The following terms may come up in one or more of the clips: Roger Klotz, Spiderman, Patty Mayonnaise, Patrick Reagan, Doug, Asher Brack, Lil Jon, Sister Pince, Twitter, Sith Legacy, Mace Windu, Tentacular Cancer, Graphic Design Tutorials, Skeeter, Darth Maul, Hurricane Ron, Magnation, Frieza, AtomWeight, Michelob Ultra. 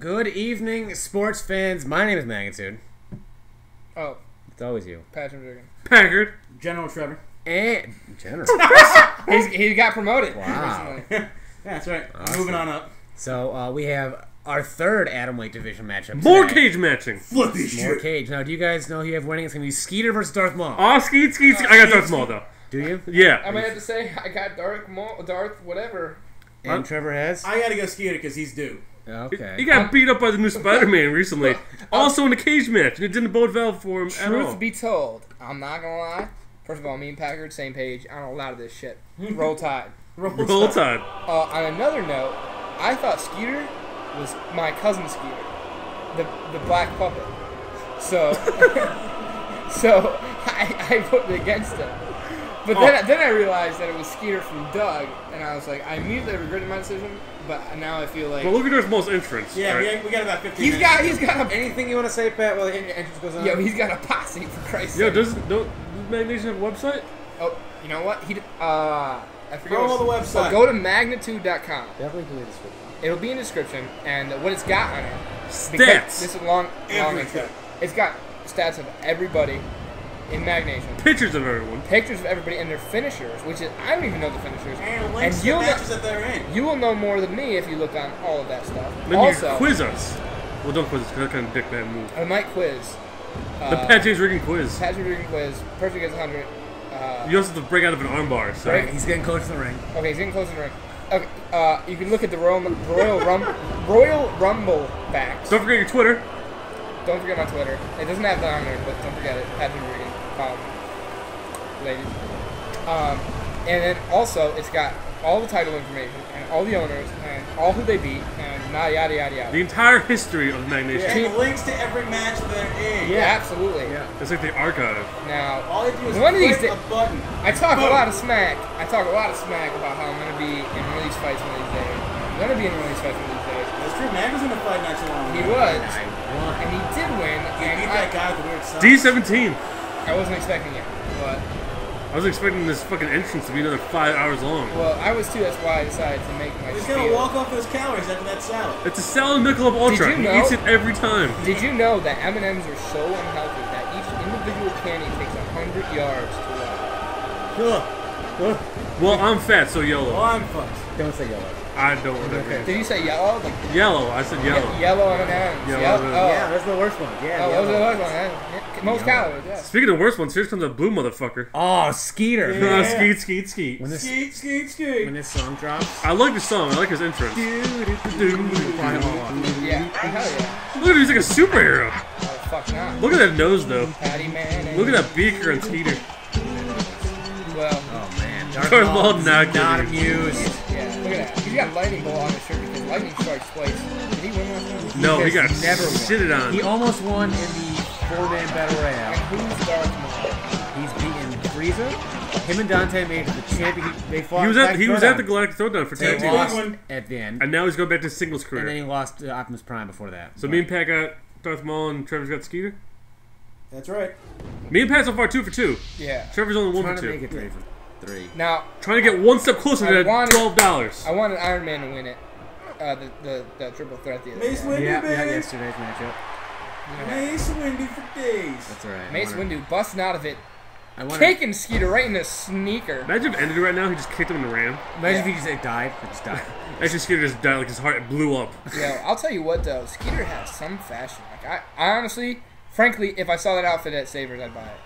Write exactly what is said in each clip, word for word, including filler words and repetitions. Good evening, sports fans. My name is Magnitude. Oh. It's always you. Patrick. Packard. General Trevor. And General. He's, he got promoted. Wow. Yeah, that's right. Awesome. Moving on up. So uh, we have our third Atom Weight Division matchup. More tonight. Cage matching. Flippy shit. More cage. Now, do you guys know who you have winning? It's going to be Skeeter versus Darth Maul. Oh, Skeet, Skeet, Skeet. Oh, I got Darth Maul, though. Do you? Yeah. I might have to say I got Darth Maul, Darth whatever. And um, Trevor has? I got to go Skeeter because he's due. Okay. He got beat up by the new Spiderman recently. Also in a cage match, and it didn't bode well for him at all. Truth be told, I'm not gonna lie. First of all, me and Packard, same page. I don't allow this shit. Roll Tide. Roll, Roll Tide. Uh, on another note, I thought Skeeter was my cousin Skeeter, the the black puppet. So, so I, I voted against him. But then, oh. then I realized that it was Skeeter from Doug, and I was like, I immediately regretted my decision. But now I feel like. Well, look at his most entrance. Yeah, right? we got about fifteen. He's minutes. got, he's got. A, anything you want to say, Pat? While the entrance goes on. Yo, he's got a posse for Christ's sake. Yo, does does Magnitude have a website? Oh, you know what? He uh, I forget. Follow the website. Oh, go to magnitude dot com. Definitely put it in the description. It'll be in the description, and what it's got on it. Stats. This is long, long intro. It's got stats of everybody in Magnation. Pictures of everyone. Pictures of everybody and their finishers, which is I don't even know the finishers. And links and to the matches know, that they're in. You will know more than me if you look on all of that stuff. Then also, you quiz us. Well, don't quiz us because that kind of dick bad move. I might quiz. Uh, the Patty's rigging quiz. Patty's rigging quiz. Perfect gets one hundred. Uh, you also have to break out of an armbar. So right? He's getting close to the ring. Okay, he's getting close to the ring. Okay, uh, you can look at the Royal Royal Rumble Royal Rumble facts. Don't forget your Twitter. Don't forget my Twitter. It doesn't have that on there, but don't forget it. Patty's rigging. Um, ladies. Um, and then also, it's got all the title information and all the owners and all who they beat and yada yada yada yada. The entire history of Magnation. Yeah, and links to every match they're in. Yeah, yeah, absolutely. Yeah. It's like the archive. Now, all you do is one of these click a button. I talk Boom. a lot of smack. I talk a lot of smack about how I'm gonna be in one of these fights one of these days. I'm gonna be in one of these fights one of these days. That's true. Mag was in a fight not too long. He was, and he did win. He and beat I, that guy with the weird socks. D seventeen. I wasn't expecting it, but... I was expecting this fucking entrance to be another five hours long. Well, I was too, that's why I decided to make my He's spiel. Gonna walk off those calories after that salad. It's a salad Michelob Ultra. You know, he eats it every time. Did you know that M and M's are so unhealthy that each individual candy takes one hundred yards to walk? Huh. Huh. Well, I'm fat, so yellow. Well, I'm fucked. Don't say yellow. I don't want to okay. Did you say yellow? Like, yellow. I said yellow. Ye yellow M and M's. Yellow, yellow. Oh. Yeah, that's the worst one. Yeah, oh, that was the worst one. Yeah. Most calories, yeah. Speaking of the worst ones, here comes a blue motherfucker. Oh, Skeeter. Yeah. Oh, Skeet, Skeet, Skeet. When this, Skeet, Skeet, Skeet. When this song drops. I like this song. I like his entrance. Yeah, hell yeah. Look at him. He's like a superhero. Oh, fuck not. Look at that nose, though. Patty Mayonnaise. Look at that beaker and Skeeter. Well. Oh, man. Darth Maul not, not amused. Yeah, look at that. He's got lightning bolt on his shirt because lightning strikes twice. Did he win last time? No, he, he got never shitted won. on. He almost won in the four-man battle royale. And who's Darth Maul? He's beaten Frieza. Him and Dante made the champion. They fought. He was at, he was at the Galactic Throwdown for tag team. He lost at the end. And now he's going back to singles career. And then he lost to Optimus Prime before that. So right. me and Pat got Darth Maul and Trevor's got Skeeter. That's right. Me and Pat so far two for two. Yeah. Trevor's only one for two. Trying to make it three for two. Three. Now, trying to get one step closer I to wanted, twelve dollars. I wanted Iron Man to win it. Uh, the, the the triple threat the other Mace day. Windu, yeah, baby. Yeah, yesterday's matchup. Yeah. Mace Windu for days. That's right. Mace Windu busting out of it, taking Skeeter right in the sneaker. Imagine if ended right now, he just kicked him in the ram. Imagine yeah. if he just like, died, he just died. Actually, Skeeter just died, like his heart blew up. Yeah, I'll tell you what though, Skeeter has some fashion. Like I, I honestly, frankly, if I saw that outfit at Savers, I'd buy it.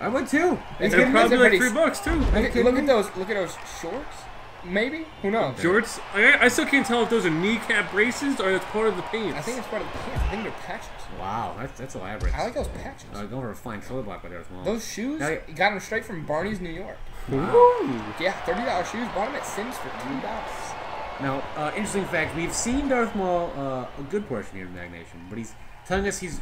I would too. And it's probably like three bucks too. Look, look at those. Look at those shorts. Maybe. Who knows? Shorts. I, I still can't tell if those are kneecap braces or that's part of the pants. I think it's part of the pants. I think they're patches. Wow, that's, that's elaborate. I like those patches. I was going for a flying color block by there as well. Those shoes I, got them straight from Barney's, New York. Wow. Yeah, thirty dollar shoes. Bought them at Sims for two dollars. Now, uh, interesting fact: we've seen Darth Maul uh, a good portion here in Magnation, but he's telling us he's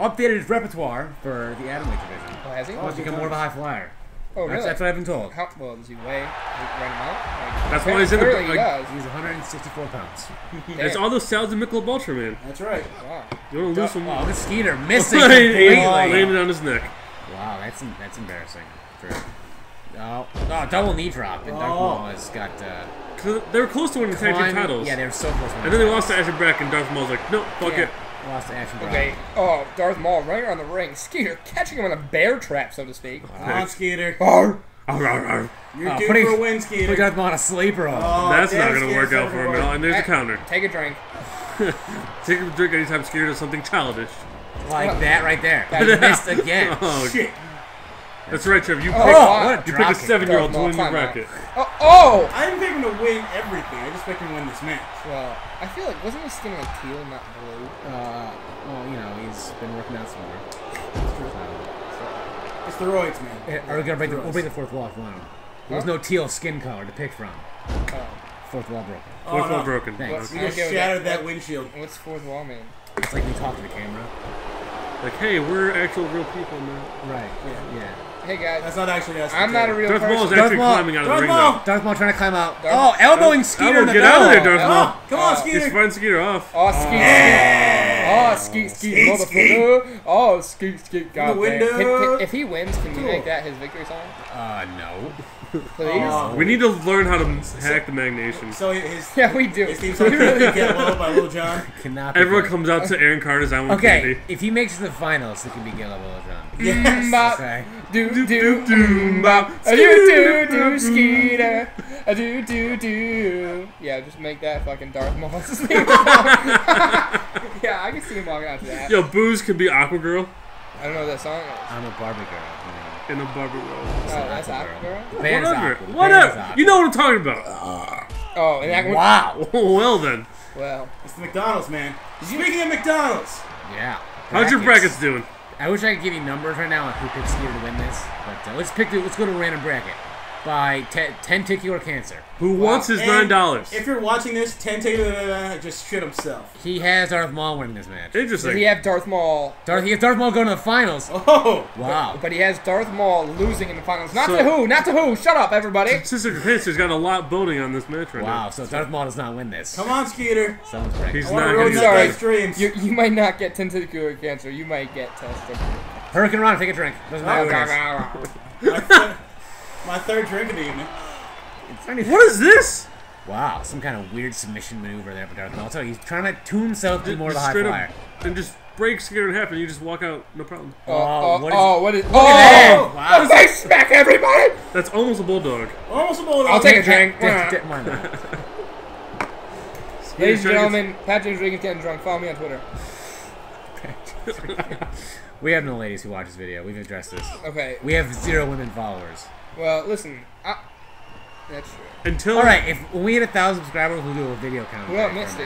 updated his repertoire for the Atom Weight Division. Oh, has he? Oh, he's become more of a high flyer. Oh, really? That's, that's what I've been told. How, well, does he weigh? Does he run him out? Like, that's why he's in the... Like, he does. He's one hundred sixty-four pounds. It's all those sales in Michelob Ultra, man. That's right. Wow. You want to lose some... Oh, this Skeeter missing completely. Landed on his neck. Wow, that's that's embarrassing. For, oh, oh, double knee drop. And Darth Maul has got... Uh, So they were close to winning Climbing. tag team titles. Yeah, they were so close to winning. And then they lost to Asher Brack, and Darth Maul was like, no, fuck yeah. it. Lost to Asher Brack. Okay. Oh, Darth Maul running around the ring. Skeeter catching him on a bear trap, so to speak. Come on, Skeeter. Arr. Arr, arr, arr. You're oh, due putting, for a win, Skeeter. Put Darth Maul on a sleeper on. Oh, That's not going to work out for him at all. And there's a counter. Take a drink. Take a drink anytime Skeeter does something childish. Like oh. that right there. That missed again. Oh, shit. That's right, Trevor. You picked oh, pick a seven-year-old to win the bracket. Oh, oh! I didn't pick him to win everything. I just picked him to win this match. Well, I feel like wasn't his skin like teal, not blue? Uh, well, you know, he's been working out some more. It's true. So, it's the roids, man. Yeah, are we gonna break the, we'll break the fourth wall if we want him. There was no teal skin color to pick from. Oh. Fourth wall broken. Oh, fourth no. wall broken. Thanks. You just shattered that windshield. What's fourth wall mean? It's like we talk to the camera. Like, hey, we're actual real people, man. Right. Yeah. yeah. Hey guys, that's not actually us. I'm not a real Darth person. Maul's actually Darth Maul. climbing out Darth of the Maul. ring. Though. Darth Maul trying to climb out. Darth oh, elbowing Darth Skeeter. Elbow, get out of there, Darth Maul. Oh, come on, oh. Skeeter. He's fighting Skeeter off. Oh, Skeeter. Yeah. Oh, Skeet, Skeet, motherfucker. Oh, Skeet, Skeet. God damn. If he wins, can you cool. make that his victory song? Uh, no. Please. Uh, we need to learn how to hack the Magnation. So his yeah, we do. His team's like, really get low by Lil Jon. Cannot. Everyone good. comes out to Aaron Carter's "I Want okay. Candy." Okay, if he makes the finals, it can be get low by Lil Jon. Yes. Okay. Do do do do bop. Do do do Skeeter. Do do do. Yeah, just make that fucking Darth Maul. Yeah, I can see him walking out to that. Yo, Booze could be Aqua Girl. I don't know what that song is. I'm a Barbie girl. In a barber roll. Oh, that's Aqua Girl? Whatever. Whatever. You know what I'm talking about. Uh, oh, and that Wow. well then. Well. It's the McDonald's, man. Speaking of McDonald's. Yeah. How's your brackets doing? I wish I could give you numbers right now on who picked Skeeter to win this. But uh, let's pick the, let's go to a random bracket. By te Tentacular Cancer. Who wow. wants his and nine dollars? If you're watching this, Tentacular just shit himself. He has Darth Maul winning this match. Interesting. Does he have Darth Maul? Darth, he has Darth Maul going to the finals. Oh! Wow. But, but he has Darth Maul losing in the finals. Not so, to who? Not to who? Shut up, everybody! Sister Pince has got a lot building on this match right wow, now. Wow, so Darth Maul does not win this. Come on, Skeeter! Someone's right. He's not going to get you, you might not get Tentacular Cancer. You might get tested. Hurricane Ron, take a drink. Doesn't matter. My third drink of the evening. What is this? Wow, some kind of weird submission maneuver there. But Darth Maul, I'll tell you, he's trying to tune himself to more of the high flyer. And just breaks together and happen. You just walk out, no problem. Oh, oh, what is, oh, what is, look oh, at that! Wow. They smack everybody! That's almost a bulldog. Almost a bulldog. I'll take a drink. Ladies and gentlemen, Patrick Reagan's getting drunk. Follow me on Twitter. We have no ladies who watch this video. We've addressed this. Okay. We have zero women followers. Well, listen, I, that's true. Until all right, if when we hit a thousand subscribers, we'll do a video count. Well, Misty,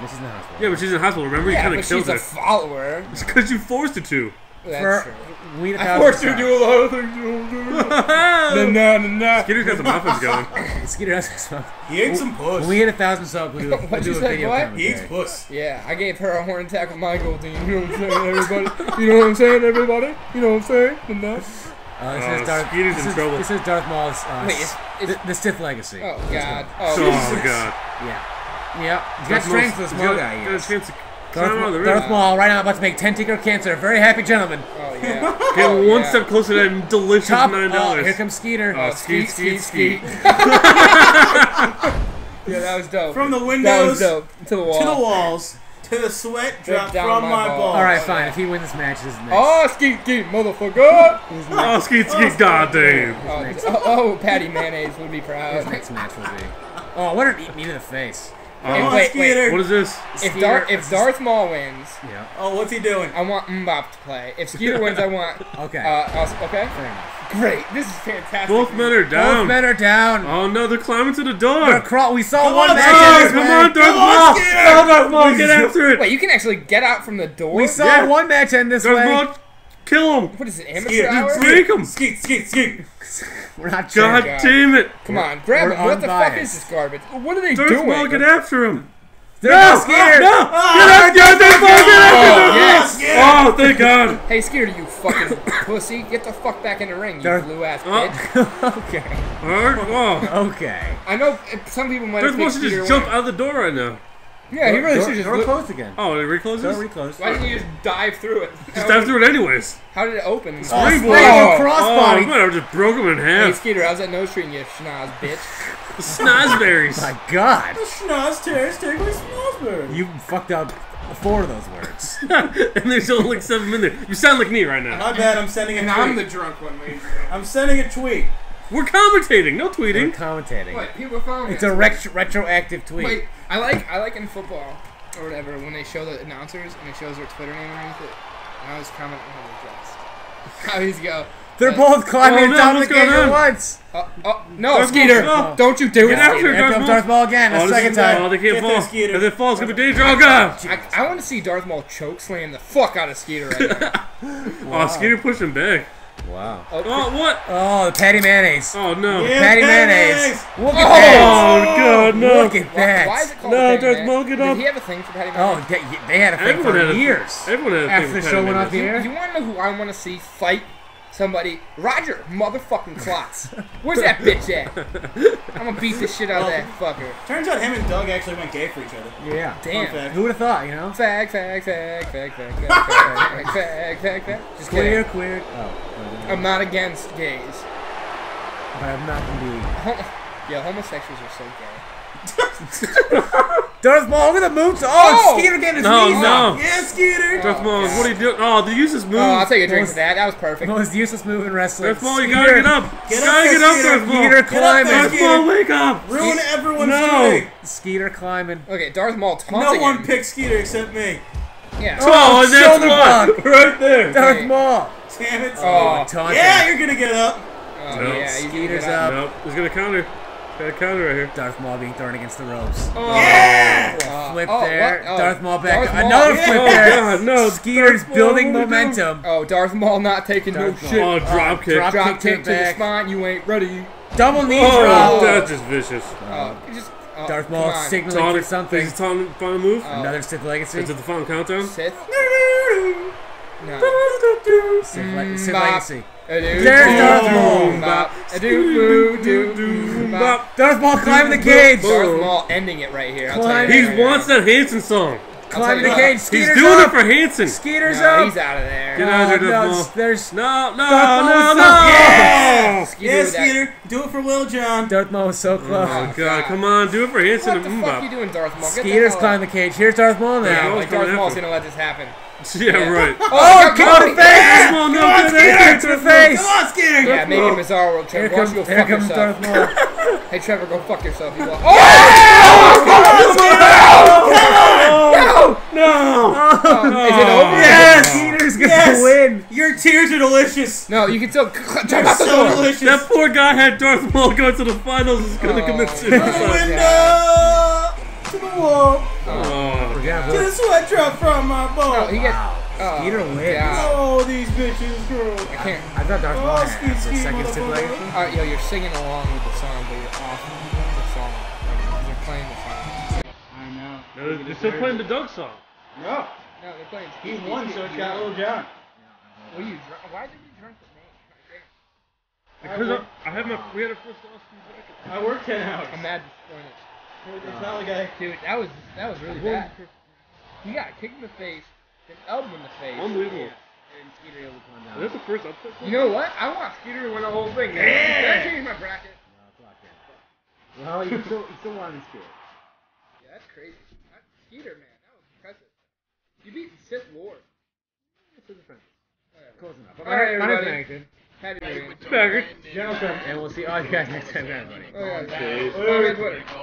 Misty's in the hospital. Yeah, but she's in the hospital. Remember, yeah, you kind of killed her. She's a follower. It's because you forced her to. That's For, true. We I forced her to do a lot of things. No, no, no. Skeeter's got the muffins going. Skeeter has some. He ate some puss. When we hit a thousand subs, we'll do a, we'll do a video count. He eats puss. Yeah, I gave her a horn attack with my gold team. You know what I'm saying, everybody? You know what I'm saying, everybody? You know what I'm saying? Enough. Uh, this, uh, is Darth, Skeeter's this, in is, trouble. This is Darth Maul's uh, Wait, it's, it's, the, the Sith Legacy. Oh, God. Oh, oh God. Yeah. Yeah. He's got strength this Maul guy. Darth, Darth, Darth Maul right now about to make Tentacular Cancer. Very happy gentleman. Oh, yeah. Get oh, one yeah. step closer to that delicious Top, nine dollars. Oh, here comes Skeeter. Oh, Skeet, Skeet, Skeet. Skeet. Yeah, that was dope. From the windows dope. to the walls. To the walls. To the sweat drop from my, my balls. balls. Alright, fine. If he wins this match, this is next. Oh, Skeet Skeet, motherfucker! Oh, Skeet Skeet, goddamn. Oh, oh, oh, Patty Mayonnaise would be proud. His next match will be. Oh, what an eat me to the face. Oh, hey, wait, wait. What is this? If, Dar if Darth Maul wins. Yeah. Oh, what's he doing? I want Mbop to play. If Skeeter wins, I want. Okay. Uh, okay? Fair enough. Great, this is fantastic. Both men are down. Both men are down. Oh no, they're climbing to the door. Crawl we saw come one on, match. Come on, Darth Maul. Come on, Darth Maul. Get after it. Wait, you can actually get out from the door? We saw yeah. one match end this Darth way. Darth Maul, kill him. What is it, amateur hour? Break him. Skeet, skeet, skeet. We're not God sure. damn it. Come on, grab We're him. Unbiased. What the fuck is this garbage? What are they Darth doing? Darth Maul, get after him. No! No! Skeeter. No! Oh, get after Darth Maul. Get after Darth Maul. Oh, thank God. Hey, Skeeter, you fucking pussy, get the fuck back in the ring, you Darth blue ass bitch. Oh. Okay. Oh. Okay. I know some people might have supposed to just jump away. out of the door right now. Yeah, he really door, should just door closed again. Oh, it recloses? Door reclosed. Why didn't you just dive through it? Just dive through it anyways. How did it open? Oh, springboard! Oh, crossbody! Oh, I might have just broke him in half. Hey, Skeeter, I was at no street, you schnoz bitch. The snozberries. Oh my God. The schnoz tears take away snozberries. You fucked up four of those words. And there's only like seven in there. You sound like me right now. My bad, I'm sending a and tweet. And I'm the drunk one. Maybe. I'm sending a tweet. We're commentating, no tweeting. We're commentating. What? People are following it's us. A ret retroactive tweet. Wait, I like I like in football or whatever when they show the announcers and it shows their Twitter name underneath it. And I was commenting on how they're dressed. I always go. They're uh, both climbing oh, no, down the game at once. Uh, uh, no, Darth Skeeter, Ball. Don't you do it. Here comes Darth Maul again, a oh, second time. Oh, they can't fall. Skeeter. If it falls, it's going to be danger. Oh, God. I, I want to see Darth Maul choke slam the fuck out of Skeeter right now. Wow. Oh, Skeeter pushed him back. Wow. Oh, oh, what? Oh, the Patty Mayonnaise. Oh, no. Yeah, Patty Mayonnaise. Look at oh, that. Oh, God, no. Look at that. Why is it called no, Darth Maul, get up. Did he have a thing for Patty Mayonnaise? Oh, they had a thing everyone for years. Everyone had a thing after the show went off the air. You want to know who I want to see fight? Somebody, Roger, motherfucking Klotz. Where's that bitch at? I'm gonna beat the shit out of that fucker. Turns out him and Doug actually went gay for each other. Yeah. Damn. Who would have thought, you know? Fag, fag, fag, fag, fag, fag, fag, fag, fag, fag. Just queer, queer. Oh. I'm not against gays. But I'm not gonna be. Yeah, homosexuals are so gay. Darth Maul, look at the moves. Oh, oh, Skeeter getting his no, knees. No, no. Yeah, Skeeter. Oh, Darth Maul, what are you doing? Oh, the useless move. Oh, I'll take a drink most, of that. That was perfect. Most useless move in wrestling. Darth Maul, you gotta get up. Get gotta up, get up, Darth Maul. Skeeter climbing. Darth Maul, wake up. Ruin everyone's day. No. Skeeter climbing. Okay, Darth Maul taunting No again. one picked Skeeter except me. Yeah. Oh, oh that's one. Block. Right there. Darth okay. Maul. Damn it. Oh, taunting. Yeah, you're gonna get up. Oh, nope. Yeah, Skeeter's up. Nope. He's gonna counter. Got a counter right here. Darth Maul being thrown against the ropes. Oh. Yeah! Uh, flip oh, there. Oh. Darth Maul back. Darth Maul. Another yeah. flip there. Oh, God, no. Skeeter's building momentum. Oh, Darth Maul not taking Darth no Maul. shit. Oh, drop kick. Drop, drop kick, kick to the spine. You ain't ready. Double knee oh, drop. Oh, that's just vicious. Oh, oh. Just, oh, Darth Maul signaling Taunt, for something. Is it the final move? Oh. Another Sith Legacy. Is it the final countdown? Sith? No. no. Sith, mm, Sith Legacy. There's Darth Maul. Darth Maul climbing the cage. Darth Maul ending it right here. He wants that Hanson song. Climbing the cage. Skeeter's he's doing up. it for Hanson. Skeeter's no, up. He's out of there. Get out of there, Darth Maul. There's no, no, no, no. Yes, yes Skeeter. Do it for Will John. Darth Maul was so close. Oh God, come on, do it for Hanson. What the fuck are you doing, Darth Maul? Skeeter's climbing the cage. Here's Darth Maul now. Darth Maul's gonna let this happen. Yeah, yeah, right. Oh, oh kick to the face! Come on, Skeeter! To the face! Come on, Skeeter! Yeah, make it bizarre world champ. Here comes, go here comes Darth Maul. Hey, Trevor, go fuck yourself. You lost. Oh! Oh, oh, oh, oh, no! No! No! No! No! Is it over? Yes! Skeeter's gonna yes. win. Your tears are delicious. No, you can still. They're so delicious. That poor guy had Darth Maul go to the finals. Is gonna oh, commit suicide. To the window! To the wall! Oh. Yeah, to the sweat drop from my ball. No, he gets, wow. Skeeter oh, wins. God. Oh, these bitches, girl. I can't. I, I thought Darth Maul had the second Sith Legacy. All right, yo, you're singing along with the song, but you're off the song. They're playing the song. I know. No, they're, they're still playing the Doug song. No. No, they're playing. He won, so it's got Little John. What are you drunk? Why did you drink with me? Because I, I have my. We had a first off few seconds. I worked ten hours. I'm mad destroying it. It's not like I... Dude, that was, that was really bad. He got kicked in the face, then elbowed in the face. Unbelievable. And Skeeter able to come down. That's the first upset. You know what? I want Skeeter to win the whole thing. Yeah! I changed my bracket. No, it's locked in. Well, you still, you still won Skeeter. Yeah, that's crazy. That's Skeeter, man. That was impressive. You beat Sith Lord. This is a friend. Close enough. All right, everybody. Patty Mayonnaise. General Trump. And we'll see all you guys next time, everybody. All right.